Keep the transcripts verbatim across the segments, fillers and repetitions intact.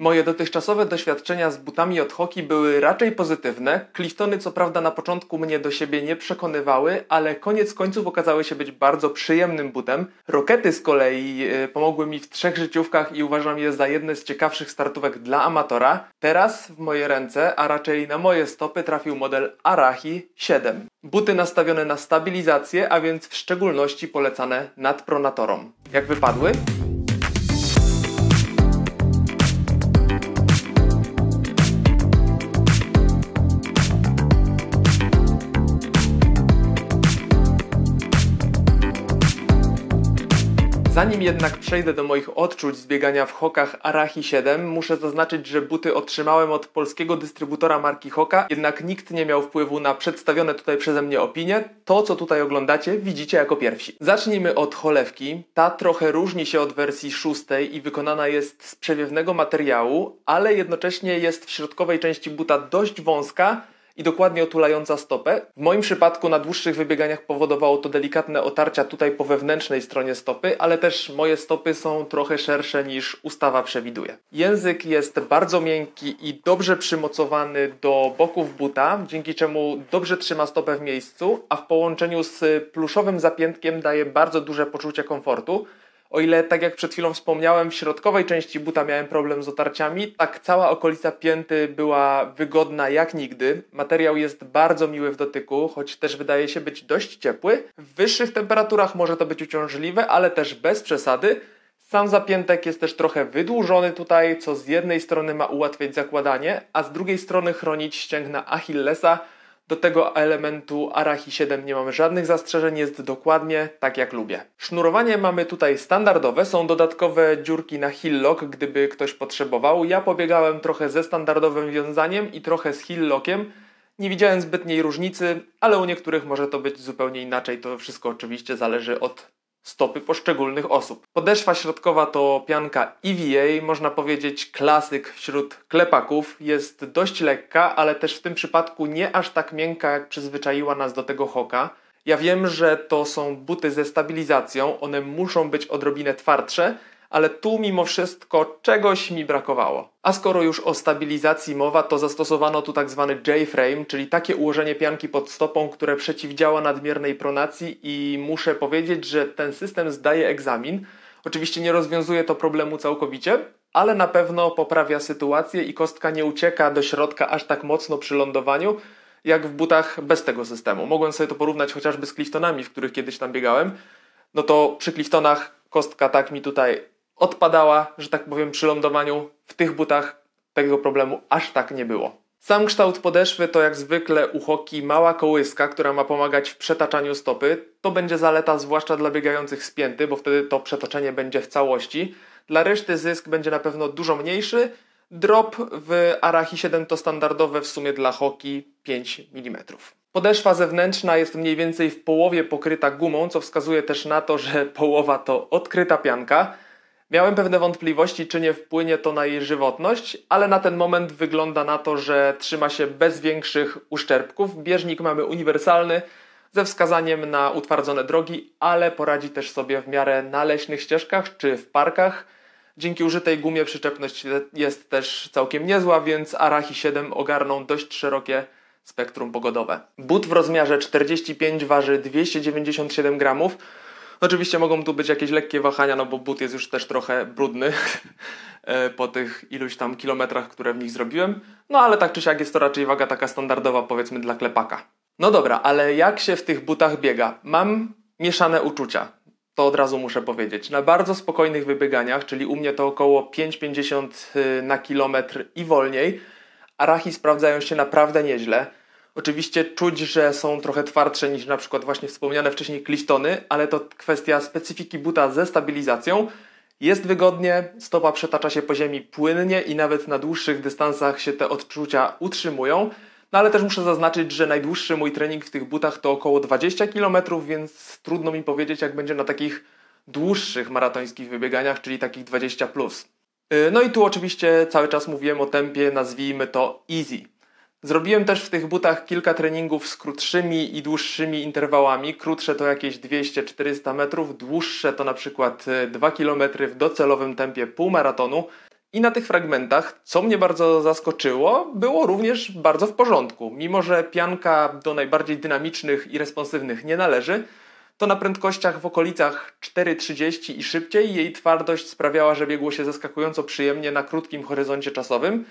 Moje dotychczasowe doświadczenia z butami od Hoki były raczej pozytywne. Cliftony co prawda na początku mnie do siebie nie przekonywały, ale koniec końców okazały się być bardzo przyjemnym butem. Rokety z kolei pomogły mi w trzech życiówkach i uważam je za jedne z ciekawszych startówek dla amatora. Teraz w moje ręce, a raczej na moje stopy trafił model Arahi siedem. Buty nastawione na stabilizację, a więc w szczególności polecane nadpronatorom. Jak wypadły? Zanim jednak przejdę do moich odczuć z biegania w Hokach Arahi siedem, muszę zaznaczyć, że buty otrzymałem od polskiego dystrybutora marki Hoka, jednak nikt nie miał wpływu na przedstawione tutaj przeze mnie opinie. To, co tutaj oglądacie, widzicie jako pierwsi. Zacznijmy od cholewki. Ta trochę różni się od wersji szóstej i wykonana jest z przewiewnego materiału, ale jednocześnie jest w środkowej części buta dość wąska i dokładnie otulająca stopę. W moim przypadku na dłuższych wybieganiach powodowało to delikatne otarcia tutaj po wewnętrznej stronie stopy, ale też moje stopy są trochę szersze niż ustawa przewiduje. Język jest bardzo miękki i dobrze przymocowany do boków buta, dzięki czemu dobrze trzyma stopę w miejscu, a w połączeniu z pluszowym zapiętkiem daje bardzo duże poczucie komfortu. O ile, tak jak przed chwilą wspomniałem, w środkowej części buta miałem problem z otarciami, tak cała okolica pięty była wygodna jak nigdy. Materiał jest bardzo miły w dotyku, choć też wydaje się być dość ciepły. W wyższych temperaturach może to być uciążliwe, ale też bez przesady. Sam zapiętek jest też trochę wydłużony tutaj, co z jednej strony ma ułatwiać zakładanie, a z drugiej strony chronić ścięgna Achillesa. Do tego elementu Arahi siedem nie mamy żadnych zastrzeżeń, jest dokładnie tak jak lubię. Sznurowanie mamy tutaj standardowe, są dodatkowe dziurki na hillock, gdyby ktoś potrzebował. Ja pobiegałem trochę ze standardowym wiązaniem i trochę z hillockiem. Nie widziałem zbytniej różnicy, ale u niektórych może to być zupełnie inaczej. To wszystko oczywiście zależy od stopy poszczególnych osób. Podeszwa środkowa to pianka E V A, można powiedzieć klasyk wśród klepaków. Jest dość lekka, ale też w tym przypadku nie aż tak miękka, jak przyzwyczaiła nas do tego Hoka. Ja wiem, że to są buty ze stabilizacją, one muszą być odrobinę twardsze, ale tu mimo wszystko czegoś mi brakowało. A skoro już o stabilizacji mowa, to zastosowano tu tak zwany J-frame, czyli takie ułożenie pianki pod stopą, które przeciwdziała nadmiernej pronacji i muszę powiedzieć, że ten system zdaje egzamin. Oczywiście nie rozwiązuje to problemu całkowicie, ale na pewno poprawia sytuację i kostka nie ucieka do środka aż tak mocno przy lądowaniu, jak w butach bez tego systemu. Mogłem sobie to porównać chociażby z Cliftonami, w których kiedyś tam biegałem. No to przy Cliftonach kostka tak mi tutaj odpadała, że tak powiem, przy lądowaniu. W tych butach tego problemu aż tak nie było. Sam kształt podeszwy to jak zwykle u Hoki mała kołyska, która ma pomagać w przetaczaniu stopy. To będzie zaleta zwłaszcza dla biegających z pięty, bo wtedy to przetoczenie będzie w całości. Dla reszty zysk będzie na pewno dużo mniejszy. Drop w Arahi siedem to standardowe w sumie dla Hoki pięć milimetrów. Podeszwa zewnętrzna jest mniej więcej w połowie pokryta gumą, co wskazuje też na to, że połowa to odkryta pianka. Miałem pewne wątpliwości, czy nie wpłynie to na jej żywotność, ale na ten moment wygląda na to, że trzyma się bez większych uszczerbków. Bieżnik mamy uniwersalny, ze wskazaniem na utwardzone drogi, ale poradzi też sobie w miarę na leśnych ścieżkach czy w parkach. Dzięki użytej gumie przyczepność jest też całkiem niezła, więc Arahi siedem ogarną dość szerokie spektrum pogodowe. But w rozmiarze czterdzieści pięć waży dwieście dziewięćdziesiąt siedem gramów. Oczywiście mogą tu być jakieś lekkie wahania, no bo but jest już też trochę brudny po tych iluś tam kilometrach, które w nich zrobiłem. No ale tak czy siak jest to raczej waga taka standardowa, powiedzmy, dla klepaka. No dobra, ale jak się w tych butach biega? Mam mieszane uczucia, to od razu muszę powiedzieć. Na bardzo spokojnych wybieganiach, czyli u mnie to około pięć pięćdziesiąt na kilometr i wolniej, Arahi sprawdzają się naprawdę nieźle. Oczywiście czuć, że są trochę twardsze niż na przykład właśnie wspomniane wcześniej Cliftony, ale to kwestia specyfiki buta ze stabilizacją. Jest wygodnie, stopa przetacza się po ziemi płynnie i nawet na dłuższych dystansach się te odczucia utrzymują. No ale też muszę zaznaczyć, że najdłuższy mój trening w tych butach to około dwadzieścia kilometrów, więc trudno mi powiedzieć, jak będzie na takich dłuższych maratońskich wybieganiach, czyli takich dwadzieścia plus. No i tu oczywiście cały czas mówiłem o tempie, nazwijmy to easy. Zrobiłem też w tych butach kilka treningów z krótszymi i dłuższymi interwałami. Krótsze to jakieś dwieście czterysta metrów, dłuższe to na przykład dwa kilometry w docelowym tempie półmaratonu. I na tych fragmentach, co mnie bardzo zaskoczyło, było również bardzo w porządku. Mimo że pianka do najbardziej dynamicznych i responsywnych nie należy, to na prędkościach w okolicach cztery trzydzieści i szybciej jej twardość sprawiała, że biegło się zaskakująco przyjemnie na krótkim horyzoncie czasowym.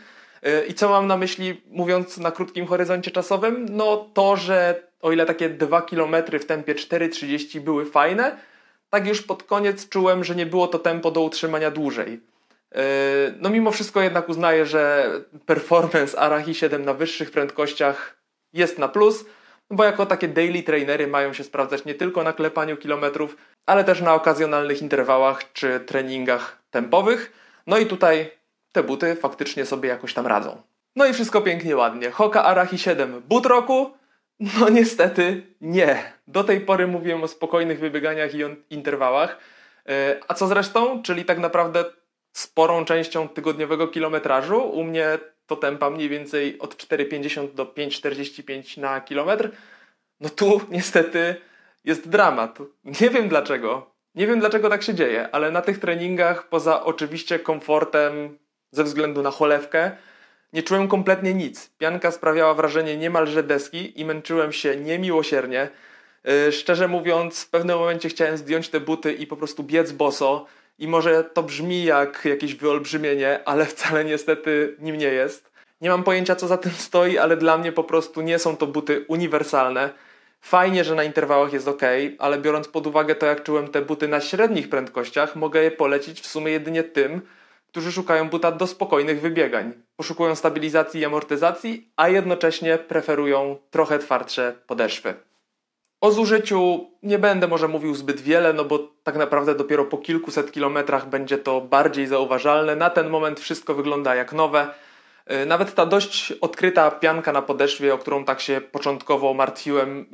I co mam na myśli, mówiąc na krótkim horyzoncie czasowym? No to, że o ile takie dwa kilometry w tempie cztery trzydzieści były fajne, tak już pod koniec czułem, że nie było to tempo do utrzymania dłużej. No mimo wszystko jednak uznaję, że performance Arahi siedem na wyższych prędkościach jest na plus, bo jako takie daily trainery mają się sprawdzać nie tylko na klepaniu kilometrów, ale też na okazjonalnych interwałach czy treningach tempowych. No i tutaj te buty faktycznie sobie jakoś tam radzą. No i wszystko pięknie, ładnie. Hoka Arahi siedem but roku? No niestety nie. Do tej pory mówiłem o spokojnych wybieganiach i interwałach. A co zresztą? Czyli tak naprawdę sporą częścią tygodniowego kilometrażu. U mnie to tempa mniej więcej od cztery pięćdziesiąt do pięć czterdzieści pięć na kilometr. No tu niestety jest dramat. Nie wiem dlaczego. Nie wiem dlaczego tak się dzieje, ale na tych treningach, poza oczywiście komfortem ze względu na cholewkę, nie czułem kompletnie nic. Pianka sprawiała wrażenie niemalże deski i męczyłem się niemiłosiernie. Yy, szczerze mówiąc, w pewnym momencie chciałem zdjąć te buty i po prostu biec boso. I może to brzmi jak jakieś wyolbrzymienie, ale wcale niestety nim nie jest. Nie mam pojęcia, co za tym stoi, ale dla mnie po prostu nie są to buty uniwersalne. Fajnie, że na interwałach jest ok, ale biorąc pod uwagę to, jak czułem te buty na średnich prędkościach, mogę je polecić w sumie jedynie tym, którzy szukają buta do spokojnych wybiegań. Poszukują stabilizacji i amortyzacji, a jednocześnie preferują trochę twardsze podeszwy. O zużyciu nie będę może mówił zbyt wiele, no bo tak naprawdę dopiero po kilkuset kilometrach będzie to bardziej zauważalne. Na ten moment wszystko wygląda jak nowe. Nawet ta dość odkryta pianka na podeszwie, o którą tak się początkowo martwiłem,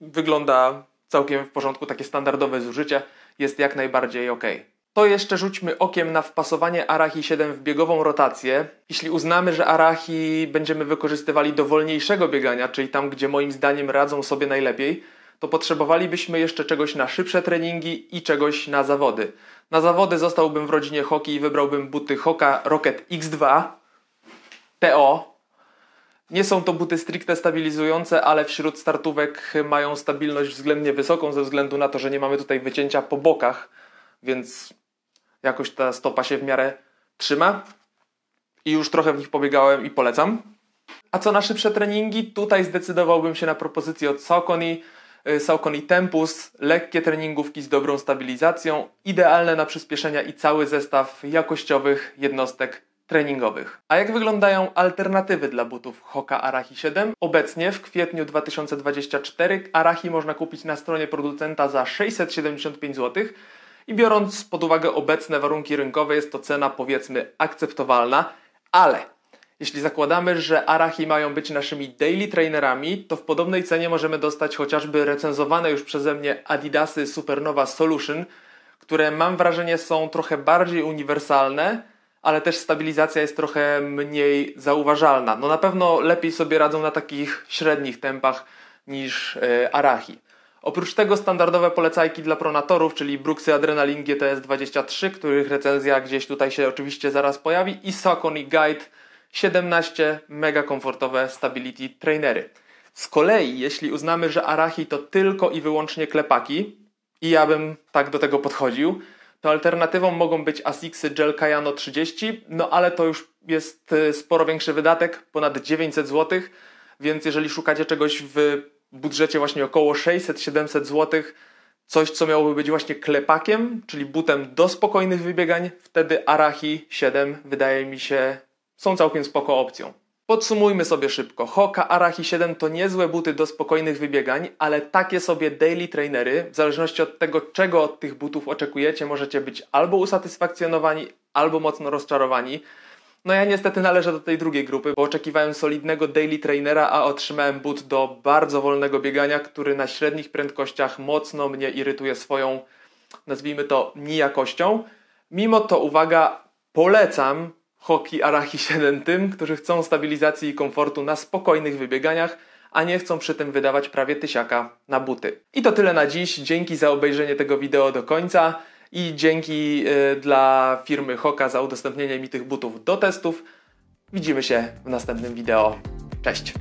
wygląda całkiem w porządku. Takie standardowe zużycie jest jak najbardziej ok. To jeszcze rzućmy okiem na wpasowanie Arahi siedem w biegową rotację. Jeśli uznamy, że Arahi będziemy wykorzystywali do wolniejszego biegania, czyli tam, gdzie moim zdaniem radzą sobie najlepiej, to potrzebowalibyśmy jeszcze czegoś na szybsze treningi i czegoś na zawody. Na zawody zostałbym w rodzinie Hoki i wybrałbym buty Hoka Rocket X dwa T O. Nie są to buty stricte stabilizujące, ale wśród startówek mają stabilność względnie wysoką ze względu na to, że nie mamy tutaj wycięcia po bokach, więc jakoś ta stopa się w miarę trzyma. I już trochę w nich pobiegałem i polecam. A co na szybsze treningi? Tutaj zdecydowałbym się na propozycję od Saucony, Saucony Tempus, lekkie treningówki z dobrą stabilizacją, idealne na przyspieszenia i cały zestaw jakościowych jednostek treningowych. A jak wyglądają alternatywy dla butów Hoka Arahi siedem? Obecnie w kwietniu dwa tysiące dwudziestego czwartego Arahi można kupić na stronie producenta za sześćset siedemdziesiąt pięć złotych i biorąc pod uwagę obecne warunki rynkowe jest to cena, powiedzmy, akceptowalna, ale jeśli zakładamy, że Arahi mają być naszymi daily trainerami, to w podobnej cenie możemy dostać chociażby recenzowane już przeze mnie Adidasy Supernova Solution, które mam wrażenie są trochę bardziej uniwersalne, ale też stabilizacja jest trochę mniej zauważalna. No na pewno lepiej sobie radzą na takich średnich tempach niż yy, Arahi. Oprócz tego standardowe polecajki dla pronatorów, czyli Brooksy Adrenaline G T S dwadzieścia trzy, których recenzja gdzieś tutaj się oczywiście zaraz pojawi, i Saucony Guide siedemnaście, mega komfortowe stability trainery. Z kolei, jeśli uznamy, że Arahi to tylko i wyłącznie klepaki, i ja bym tak do tego podchodził, to alternatywą mogą być Asicsy Gel Kayano trzydzieści, no ale to już jest sporo większy wydatek, ponad dziewięćset złotych, więc jeżeli szukacie czegoś w budżecie właśnie około sześćset siedemset złotych, coś co miałoby być właśnie klepakiem, czyli butem do spokojnych wybiegań, wtedy Arahi siedem wydaje mi się są całkiem spoko opcją. Podsumujmy sobie szybko. Hoka Arahi siedem to niezłe buty do spokojnych wybiegań, ale takie sobie daily trainery, w zależności od tego, czego od tych butów oczekujecie, możecie być albo usatysfakcjonowani, albo mocno rozczarowani. No ja niestety należę do tej drugiej grupy, bo oczekiwałem solidnego daily trainera, a otrzymałem but do bardzo wolnego biegania, który na średnich prędkościach mocno mnie irytuje swoją, nazwijmy to, nijakością. Mimo to, uwaga, polecam Hoki Arahi siedem tym, którzy chcą stabilizacji i komfortu na spokojnych wybieganiach, a nie chcą przy tym wydawać prawie tysiaka na buty. I to tyle na dziś. Dzięki za obejrzenie tego wideo do końca. i dzięki dla firmy Hoka za udostępnienie mi tych butów do testów. Widzimy się w następnym wideo. Cześć!